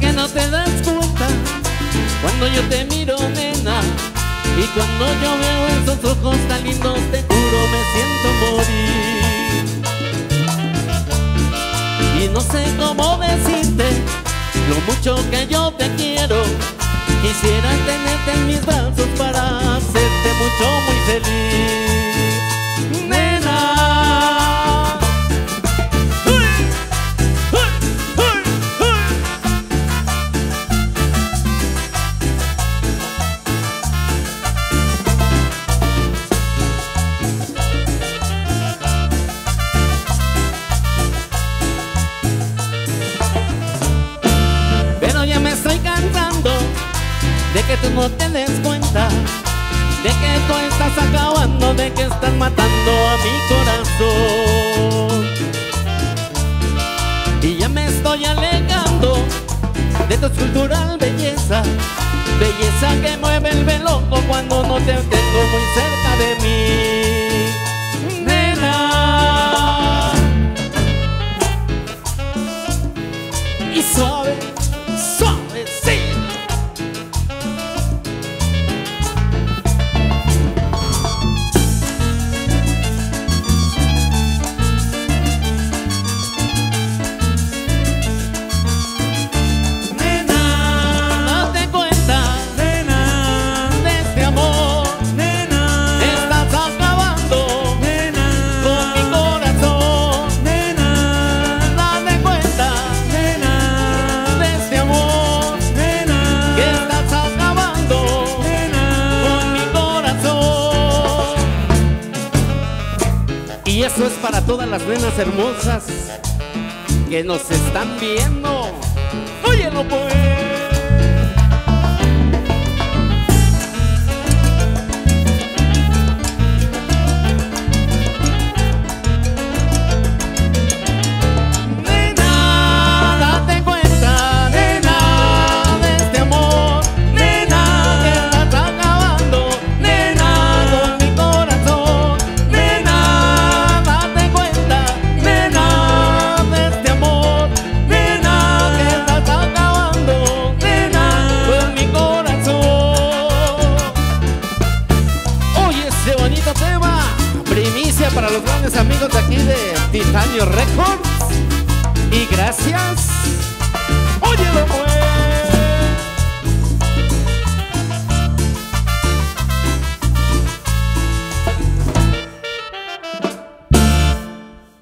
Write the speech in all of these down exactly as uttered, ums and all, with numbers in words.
que no te das cuenta. Cuando yo te miro, nena, y cuando yo veo esos ojos tan lindos, te juro me siento morir. Y no sé cómo decirte lo mucho que yo te quiero. Quisiera tenerte en mis brazos para hacerte mucho, muy feliz, nena. ¡Uy! ¡Uy! ¡Uy! ¡Uy! Pero ya me estoy cansando de que tú no te des cuenta, de que tú estás acabando, de que estás matando a mi corazón. Y ya me estoy alejando de tu escultural belleza, belleza que mueve el velo cuando no te tengo muy cerca de mí, nena. Y suave, suave, sí. Y eso es para todas las nenas hermosas que nos están viendo. Óyelo pues. Para los grandes amigos de aquí de Titanio Records. Y gracias. Óyelo pues.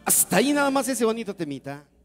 Hasta ahí nada más ese bonito temita.